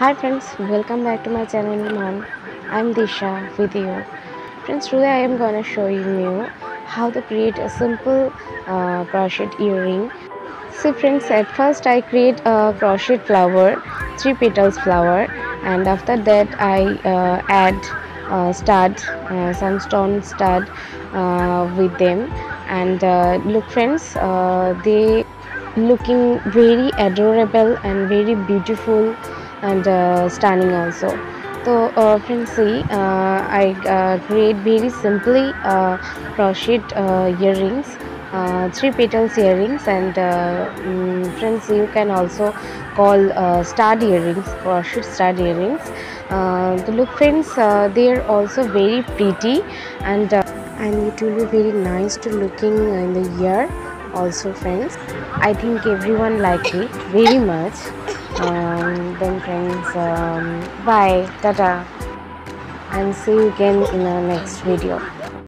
Hi friends, welcome back to my channel Mom. I'm Disha with you. Friends, today I am gonna show you how to create a simple crochet earring. So friends, at first I create a crochet flower, 3 petals flower, and after that I add stud, some stone stud with them. And look friends, they looking very adorable and very beautiful and stunning also. So friends, see, I create very simply crochet earrings, 3 petals earrings, and friends, you can also call stud earrings, crochet stud earrings. Look friends, they are also very pretty, and it will be very nice to looking in the ear also friends. I think everyone liked it very much. Then friends, bye, tata, and see you again in our next video.